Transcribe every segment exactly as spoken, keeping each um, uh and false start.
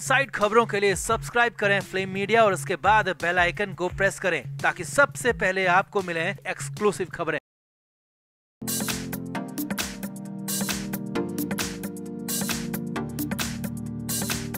Side खबरों के लिए सब्सक्राइब करें फ्लेम मीडिया और उसके बाद बेल आइकन को प्रेस करें ताकि सबसे पहले आपको मिलें एक्सक्लूसिव खबरें।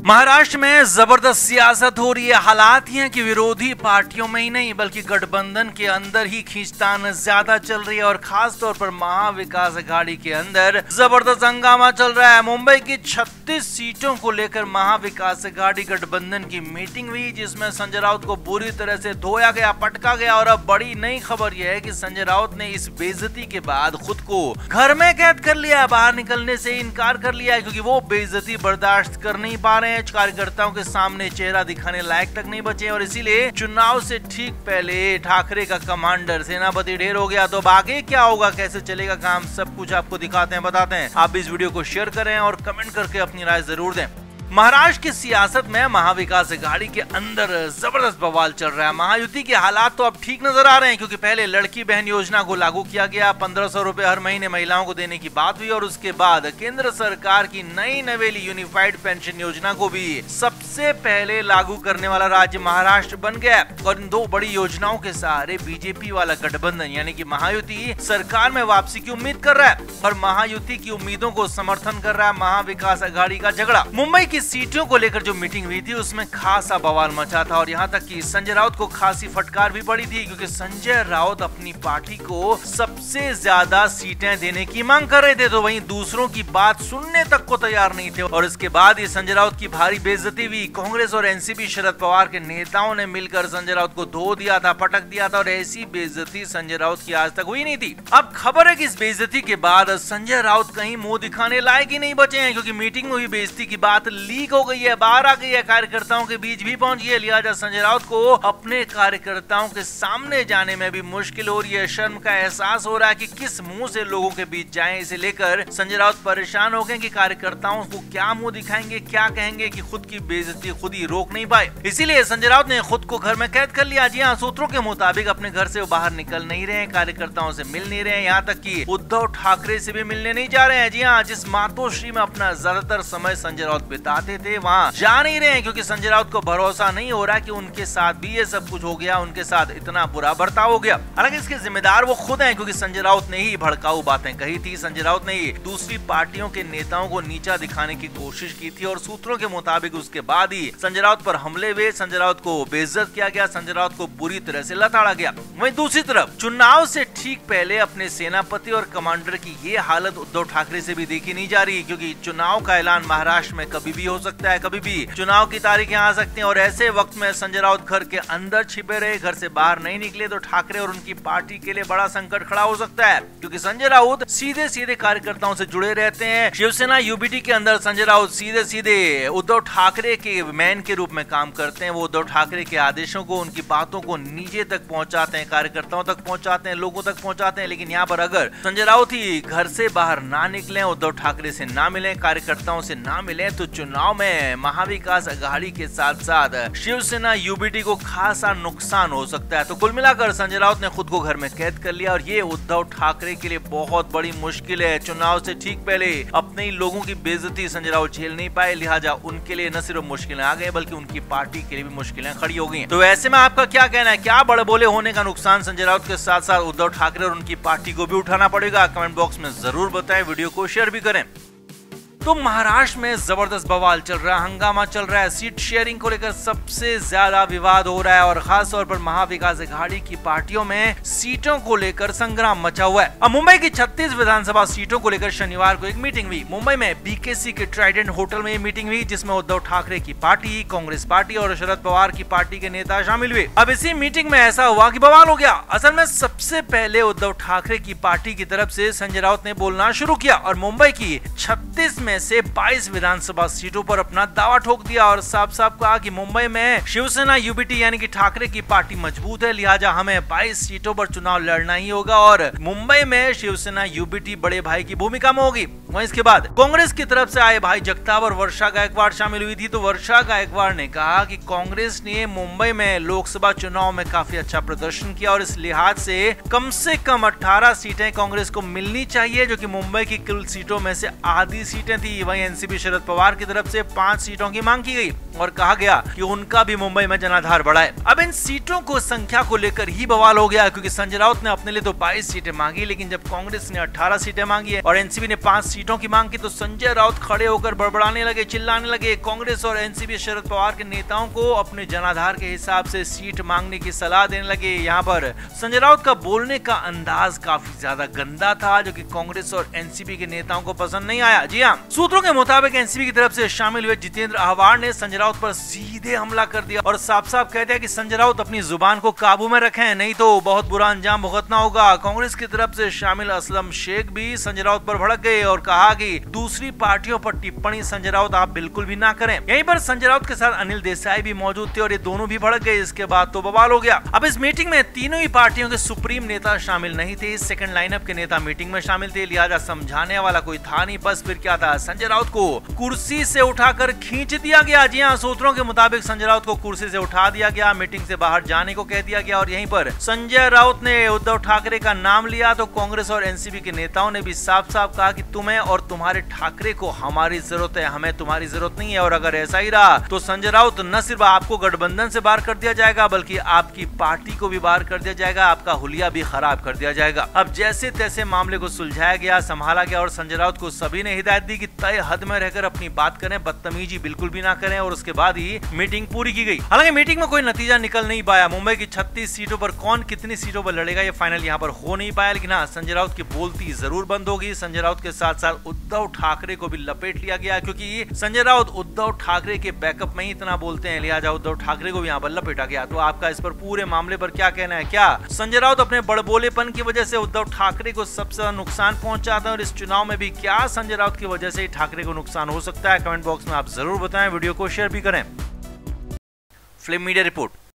महाराष्ट्र में जबरदस्त सियासत हो रही है। हालात ये हैं कि विरोधी पार्टियों में ही नहीं बल्कि गठबंधन के अंदर ही खींचतान ज्यादा चल रही है और खास तौर पर महाविकास अघाड़ी के अंदर जबरदस्त हंगामा चल रहा है। मुंबई की छत्तीस सीटों को लेकर महाविकास अघाड़ी गठबंधन की मीटिंग हुई जिसमें संजय राउत को बुरी तरह से धोया गया, पटका गया। और अब बड़ी नई खबर यह है कि संजय राउत ने इस बेइज्जती के बाद खुद को घर में कैद कर लिया, बाहर निकलने से इनकार कर लिया है क्योंकि वो बेइज्जती बर्दाश्त कर नहीं पा रहे। कार्यकर्ताओं के सामने चेहरा दिखाने लायक तक नहीं बचे और इसीलिए चुनाव से ठीक पहले ठाकरे का कमांडर सेनापति ढेर हो गया। तो आगे क्या होगा, कैसे चलेगा काम, सब कुछ आपको दिखाते हैं, बताते हैं। आप इस वीडियो को शेयर करें और कमेंट करके अपनी राय जरूर दें। महाराष्ट्र की सियासत में महाविकास अघाड़ी के अंदर जबरदस्त बवाल चल रहा है। महायुति के हालात तो अब ठीक नजर आ रहे हैं क्योंकि पहले लड़की बहन योजना को लागू किया गया, पंद्रह सौ रूपये हर महीने महिलाओं को देने की बात हुई और उसके बाद केंद्र सरकार की नई नवेली यूनिफाइड पेंशन योजना को भी सबसे पहले लागू करने वाला राज्य महाराष्ट्र बन गया। और इन दो बड़ी योजनाओं के सहारे बीजेपी वाला गठबंधन यानी की महायुति सरकार में वापसी की उम्मीद कर रहा है और महायुति की उम्मीदों को समर्थन कर रहा है महाविकास अघाड़ी का झगड़ा। मुंबई सीटों को लेकर जो मीटिंग हुई थी उसमें खासा बवाल मचा था और यहाँ तक कि संजय राउत को खासी फटकार भी पड़ी थी क्योंकि संजय राउत अपनी पार्टी को सबसे ज्यादा सीटें देने की मांग कर रहे थे तो वहीं दूसरों की बात सुनने तक को तैयार नहीं थे। और इसके बाद ये संजय राउत की भारी बेइज्जती हुई। कांग्रेस और एनसीपी शरद पवार के नेताओं ने मिलकर संजय राउत को धो दिया था, पटक दिया था और ऐसी बेइज्जती संजय राउत की आज तक हुई नहीं थी। अब खबर है कि इस बेइज्जती के बाद संजय राउत कहीं मुंह दिखाने लायक ही नहीं बचे हैं क्योंकि मीटिंग में हुई बेइज्जती की बात लीक हो गई है, बाहर आ गई है, कार्यकर्ताओं के बीच भी पहुंच गई है। लिहाजा संजय राउत को अपने कार्यकर्ताओं के सामने जाने में भी मुश्किल हो रही है, शर्म का एहसास हो रहा है कि किस मुंह से लोगों के बीच जाएं। इसे लेकर संजय राउत परेशान हो गए कि कार्यकर्ताओं को क्या मुंह दिखाएंगे, क्या कहेंगे कि खुद की बेइज्जती खुद ही रोक नहीं पाए। इसीलिए संजय राउत ने खुद को घर में कैद कर लिया। जी हाँ, सूत्रों के मुताबिक अपने घर से वो बाहर निकल नहीं रहे, कार्यकर्ताओं से मिल नहीं रहे, यहाँ तक कि उद्धव ठाकरे से भी मिलने नहीं जा रहे हैं। जी हाँ, जिस मातोश्री में अपना ज्यादातर समय संजय राउत बिता थे वहाँ जा नहीं रहे हैं क्योंकि संजय राउत को भरोसा नहीं हो रहा कि उनके साथ भी ये सब कुछ हो गया, उनके साथ इतना बुरा बर्ताव हो गया। हालांकि इसके जिम्मेदार वो खुद हैं क्योंकि संजय राउत ने ही भड़काऊ बातें कही थी, संजय राउत ने ही दूसरी पार्टियों के नेताओं को नीचा दिखाने की कोशिश की थी और सूत्रों के मुताबिक उसके बाद ही संजय राउत पर हमले हुए, संजय राउत को बेइज्जत किया गया, संजय राउत को बुरी तरह से लताड़ा गया। वहीं दूसरी तरफ चुनाव से ठीक पहले अपने सेनापति और कमांडर की ये हालत उद्धव ठाकरे से भी देखी नहीं जा रही क्योंकि चुनाव का ऐलान महाराष्ट्र में कभी भी हो सकता है, कभी भी चुनाव की तारीखें आ सकती हैं और ऐसे वक्त में संजय राउत घर के अंदर छिपे रहे, घर से बाहर नहीं निकले तो ठाकरे और उनकी पार्टी के लिए बड़ा संकट खड़ा हो सकता है क्योंकि संजय राउत सीधे सीधे कार्यकर्ताओं से जुड़े रहते हैं। शिवसेना यूबीटी के अंदर संजय राउत सीधे सीधे उद्धव ठाकरे के मैन के रूप में काम करते हैं। वो उद्धव ठाकरे के आदेशों को, उनकी बातों को नीचे तक पहुँचाते हैं, कार्यकर्ताओं तक पहुँचाते हैं, लोगों तक पहुँचाते हैं। लेकिन यहाँ पर अगर संजय राउत ही घर से बाहर ना निकले, उद्धव ठाकरे से ना मिले, कार्यकर्ताओं से ना मिले तो चुनाव में महाविकास अघाड़ी के साथ साथ शिवसेना यूबीटी को खासा नुकसान हो सकता है। तो कुल मिलाकर संजय राउत ने खुद को घर में कैद कर लिया और ये उद्धव ठाकरे के लिए बहुत बड़ी मुश्किल है। चुनाव से ठीक पहले अपने ही लोगों की बेइज्जती संजय राउत झेल नहीं पाए, लिहाजा उनके लिए न सिर्फ मुश्किलें आ गई बल्कि उनकी पार्टी के लिए भी मुश्किलें खड़ी हो गई। तो ऐसे में आपका क्या कहना है, क्या बड़बोले होने का नुकसान संजय राउत के साथ साथ उद्धव ठाकरे और उनकी पार्टी को भी उठाना पड़ेगा? कमेंट बॉक्स में जरूर बताएं, वीडियो को शेयर भी करें। तो महाराष्ट्र में जबरदस्त बवाल चल रहा है, हंगामा चल रहा है, सीट शेयरिंग को लेकर सबसे ज्यादा विवाद हो रहा है और खास तौर पर महाविकास अघाड़ी की पार्टियों में सीटों को लेकर संग्राम मचा हुआ है। अब मुंबई की छत्तीस विधानसभा सीटों को लेकर शनिवार को एक मीटिंग हुई। मुंबई में बीकेसी के ट्राइडेंट होटल में मीटिंग हुई जिसमें उद्धव ठाकरे की पार्टी, कांग्रेस पार्टी और शरद पवार की पार्टी के नेता शामिल हुए। अब इसी मीटिंग में ऐसा हुआ की बवाल हो गया। असल में सबसे पहले उद्धव ठाकरे की पार्टी की तरफ से संजय राउत ने बोलना शुरू किया और मुंबई की छत्तीस में से बाईस विधानसभा सीटों पर अपना दावा ठोक दिया और साफ साफ कहा कि मुंबई में शिवसेना यूबीटी यानी कि ठाकरे की पार्टी मजबूत है, लिहाजा हमें बाईस सीटों पर चुनाव लड़ना ही होगा और मुंबई में शिवसेना यूबीटी बड़े भाई की भूमिका में होगी। वहीं इसके बाद कांग्रेस की तरफ से आए भाई जगताप और वर्षा गायकवाड़ शामिल हुई थी। तो वर्षा गायकवाड़ ने कहा कि कांग्रेस ने मुंबई में लोकसभा चुनाव में काफी अच्छा प्रदर्शन किया और इस लिहाज से कम से कम अठारह सीटें कांग्रेस को मिलनी चाहिए, जो कि मुंबई की कुल सीटों में से आधी सीटें थी। वहीं एनसीपी शरद पवार की तरफ से पांच सीटों की मांग की गई और कहा गया कि उनका भी मुंबई में जनाधार बढ़ा है। अब इन सीटों को संख्या को लेकर ही बवाल हो गया, क्योंकि संजय राउत ने अपने लिए तो बाईस सीटें मांगी, लेकिन जब कांग्रेस ने अठारह सीटें मांगी है और एनसीपी ने पांच सीटों की मांग की तो संजय राउत खड़े होकर बड़बड़ाने लगे, चिल्लाने लगे। कांग्रेस और एनसीपी शरद पवार के नेताओं को अपने जनाधार के हिसाब से सीट मांगने की सलाह देने लगे। यहाँ पर संजय राउत का बोलने का अंदाज काफी ज्यादा गंदा था, जो कि कांग्रेस और एनसीपी के नेताओं को पसंद नहीं आया। जी हाँ, सूत्रों के मुताबिक एनसीपी की तरफ से शामिल हुए जितेंद्र अहवाड ने संजय राउत पर सीधे हमला कर दिया और साफ साफ कहते हैं कि संजय राउत अपनी जुबान को काबू में रखें, नहीं तो बहुत बुरा अंजाम भुगतना होगा। कांग्रेस की तरफ से शामिल असलम शेख भी संजय राउत पर भड़क गए और कहा कि दूसरी पार्टियों पर टिप्पणी संजय राउत आप बिल्कुल भी ना करें। यहीं पर संजय राउत के साथ अनिल देसाई भी मौजूद थे और ये दोनों भी भड़क गए। इसके बाद तो बवाल हो गया। अब इस मीटिंग में तीनों ही पार्टियों के सुप्रीम नेता शामिल नहीं थे, इस सेकंड लाइनअप के नेता मीटिंग में शामिल थे, लिहाजा समझाने वाला कोई था नहीं। बस फिर क्या था, संजय राउत को कुर्सी से उठाकर खींच दिया गया। जी हाँ, सूत्रों के मुताबिक संजय राउत को कुर्सी से उठा दिया गया, मीटिंग से बाहर जाने को कह दिया गया और यहीं पर संजय राउत ने उद्धव ठाकरे का नाम लिया। तो कांग्रेस और एनसीपी के नेताओं ने भी साफ साफ कहा कि तुम्हें और तुम्हारे ठाकरे को हमारी जरूरत है, हमें तुम्हारी जरूरत नहीं है। और अगर ऐसा ही रहा तो संजय राउत न सिर्फ आपको गठबंधन से बाहर कर दिया जाएगा बल्कि आपकी पार्टी को भी बाहर कर दिया जाएगा, आपका हुलिया भी खराब कर दिया जाएगा। अब जैसे तैसे मामले को सुलझाया गया, संभाला गया और संजय राउत को सभी ने हिदायत दी कि तय हद में रहकर अपनी बात करें, बदतमीजी बिल्कुल भी ना करें और उसके बाद ही मीटिंग पूरी की गई। हालांकि मीटिंग में कोई नतीजा निकल नहीं पाया। मुंबई की छत्तीस सीटों पर कौन कितनी सीटों पर लड़ेगा ये फाइनल यहाँ पर हो नहीं पाया, लेकिन हाँ, संजय राउत की बोलती जरूर बंद होगी। संजय राउत के साथ साथ उद्धव ठाकरे को भी लपेट लिया गया, क्योंकि संजय राउत उद्धव ठाकरे के बैकअप में ही इतना बोलते हैं, लिहाजा उद्धव ठाकरे को भी यहाँ पर लपेटा गया। तो आपका इस पर पूरे मामले पर क्या कहना है? क्या संजय राउत अपने बड़बोलेपन की वजह से उद्धव ठाकरे को सबसे नुकसान पहुंचाते हैं और इस चुनाव में भी क्या संजय राउत की वजह से ठाकरे को नुकसान हो सकता है? कमेंट बॉक्स में आप जरूर बताएं, वीडियो को शेयर भी करें। Flame Media report.